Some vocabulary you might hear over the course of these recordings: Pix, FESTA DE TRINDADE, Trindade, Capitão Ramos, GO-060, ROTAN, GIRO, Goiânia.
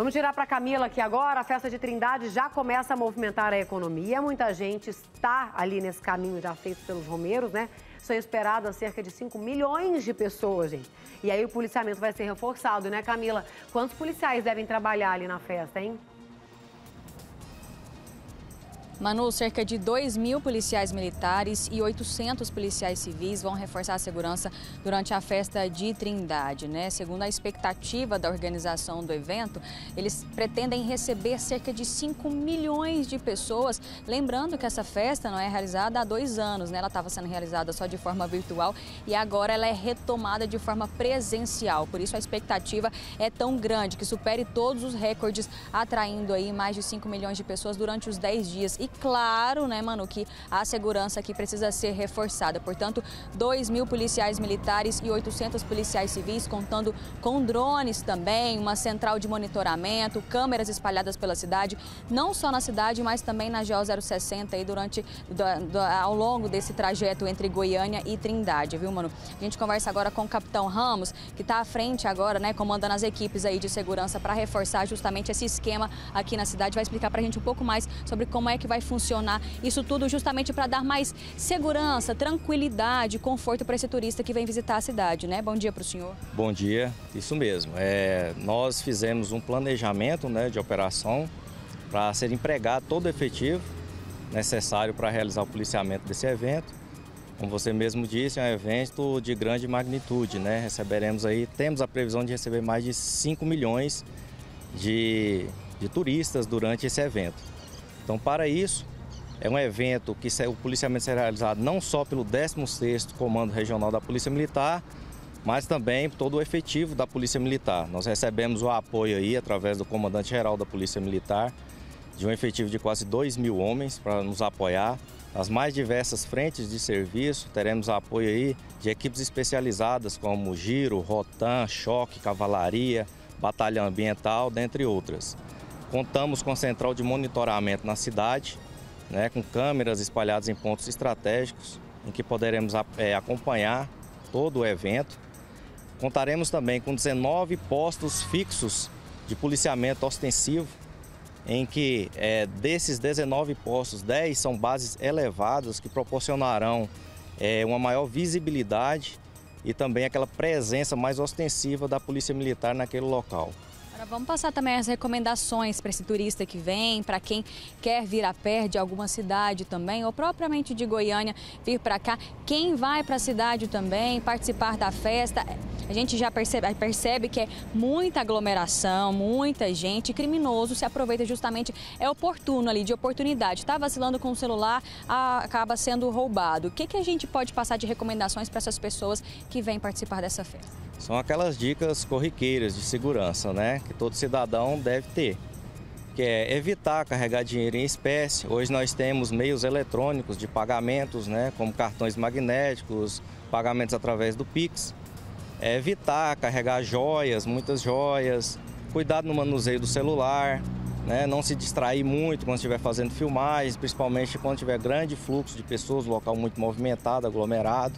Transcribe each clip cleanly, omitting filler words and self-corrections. Vamos tirar para a Camila aqui agora. A festa de Trindade já começa a movimentar a economia. Muita gente está ali nesse caminho já feito pelos romeiros, né? São esperadas cerca de 5 milhões de pessoas, gente. E aí o policiamento vai ser reforçado, né, Camila? Quantos policiais devem trabalhar ali na festa, hein? Manu, cerca de 2 mil policiais militares e 800 policiais civis vão reforçar a segurança durante a festa de Trindade, né? Segundo a expectativa da organização do evento, eles pretendem receber cerca de 5 milhões de pessoas. Lembrando que essa festa não é realizada há 2 anos, né? Ela estava sendo realizada só de forma virtual e agora ela é retomada de forma presencial. Por isso a expectativa é tão grande, que supere todos os recordes, atraindo aí mais de 5 milhões de pessoas durante os 10 dias. E claro, né, Manu, que a segurança aqui precisa ser reforçada. Portanto, 2 mil policiais militares e 800 policiais civis, contando com drones também, uma central de monitoramento, câmeras espalhadas pela cidade, não só na cidade, mas também na GO-060 aí ao longo desse trajeto entre Goiânia e Trindade, viu, Manu? A gente conversa agora com o Capitão Ramos, que está à frente agora, né, comandando as equipes aí de segurança para reforçar justamente esse esquema aqui na cidade. Vai explicar para a gente um pouco mais sobre como é que vai funcionar isso tudo, justamente para dar mais segurança, tranquilidade, conforto para esse turista que vem visitar a cidade, né? Bom dia para o senhor. Bom dia, isso mesmo. Nós fizemos um planejamento, né, de operação para ser empregado todo o efetivo necessário para realizar o policiamento desse evento. Como você mesmo disse, é um evento de grande magnitude, né? Receberemos aí, temos a previsão de receber mais de 5 milhões de turistas durante esse evento. Então, para isso, é um evento que o policiamento será realizado não só pelo 16º Comando Regional da Polícia Militar, mas também todo o efetivo da Polícia Militar. Nós recebemos o apoio aí, através do Comandante-Geral da Polícia Militar, de um efetivo de quase 2 mil homens para nos apoiar. Nas mais diversas frentes de serviço, teremos apoio aí de equipes especializadas como GIRO, ROTAN, Choque, Cavalaria, Batalha Ambiental, dentre outras. Contamos com central de monitoramento na cidade, né, com câmeras espalhadas em pontos estratégicos, em que poderemos acompanhar todo o evento. Contaremos também com 19 postos fixos de policiamento ostensivo, em que desses 19 postos, 10 são bases elevadas que proporcionarão uma maior visibilidade e também aquela presença mais ostensiva da Polícia Militar naquele local. Vamos passar também as recomendações para esse turista que vem, para quem quer vir a pé de alguma cidade também, ou propriamente de Goiânia, vir para cá. Quem vai para a cidade também, participar da festa, a gente já percebe que é muita aglomeração, muita gente, criminoso se aproveita justamente, é oportuno ali, de oportunidade. Está vacilando com o celular, acaba sendo roubado. O que, que a gente pode passar de recomendações para essas pessoas que vêm participar dessa festa? São aquelas dicas corriqueiras de segurança, né, que todo cidadão deve ter, que é evitar carregar dinheiro em espécie. Hoje nós temos meios eletrônicos de pagamentos, né, como cartões magnéticos, pagamentos através do Pix. É evitar carregar joias, muitas joias, cuidado no manuseio do celular, né, não se distrair muito quando estiver fazendo filmagens, principalmente quando tiver grande fluxo de pessoas, local muito movimentado, aglomerado.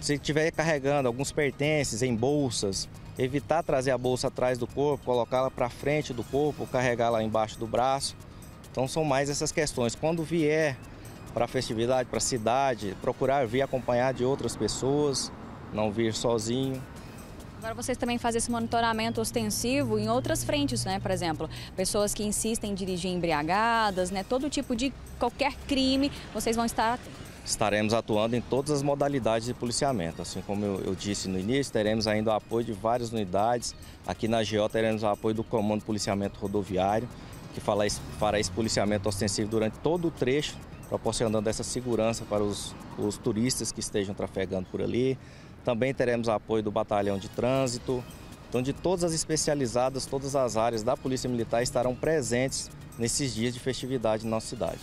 Se estiver carregando alguns pertences em bolsas, evitar trazer a bolsa atrás do corpo, colocá-la para frente do corpo, carregá-la embaixo do braço. Então são mais essas questões. Quando vier para a festividade, para a cidade, procurar vir acompanhado de outras pessoas, não vir sozinho. Agora vocês também fazem esse monitoramento ostensivo em outras frentes, né? Por exemplo, pessoas que insistem em dirigir embriagadas, né? Todo tipo de qualquer crime, vocês vão estar atentos. Estaremos atuando em todas as modalidades de policiamento. Assim como eu disse no início, teremos ainda o apoio de várias unidades. Aqui na GO teremos o apoio do Comando de Policiamento Rodoviário, que fará esse policiamento ostensivo durante todo o trecho, proporcionando essa segurança para os turistas que estejam trafegando por ali. Também teremos o apoio do Batalhão de Trânsito. Então, de todas as especializadas, todas as áreas da Polícia Militar estarão presentes nesses dias de festividade na nossa cidade.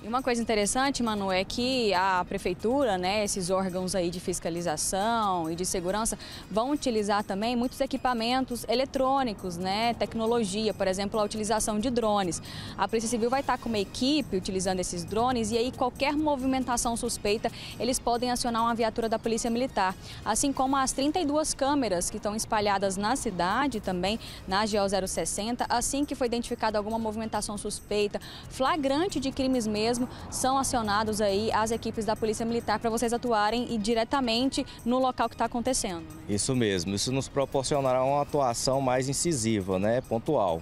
E uma coisa interessante, Manu, é que a prefeitura, né, esses órgãos aí de fiscalização e de segurança vão utilizar também muitos equipamentos eletrônicos, né, tecnologia, por exemplo, a utilização de drones. A Polícia Civil vai estar com uma equipe utilizando esses drones e aí qualquer movimentação suspeita, eles podem acionar uma viatura da Polícia Militar. Assim como as 32 câmeras que estão espalhadas na cidade também, na GO-060, assim que foi identificada alguma movimentação suspeita, flagrante de crimes mesmo, são acionados aí as equipes da Polícia Militar para vocês atuarem e diretamente no local que está acontecendo. Isso mesmo, isso nos proporcionará uma atuação mais incisiva, né, pontual,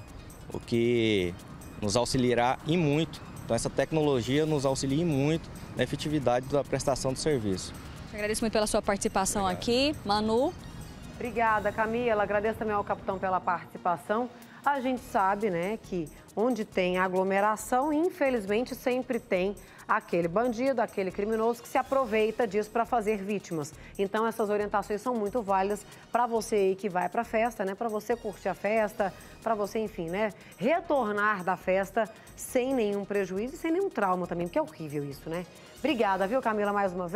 o que nos auxiliará em muito. Então essa tecnologia nos auxilia em muito na efetividade da prestação do serviço. Eu agradeço muito pela sua participação. Obrigado. Aqui, Manu. Obrigada, Camila. Agradeço também ao capitão pela participação. A gente sabe, né, que onde tem aglomeração, infelizmente, sempre tem aquele bandido, aquele criminoso que se aproveita disso para fazer vítimas. Então, essas orientações são muito válidas para você aí que vai para a festa, né, para você curtir a festa, para você, enfim, né, retornar da festa sem nenhum prejuízo e sem nenhum trauma também, porque é horrível isso, né? Obrigada, viu, Camila, mais uma vez.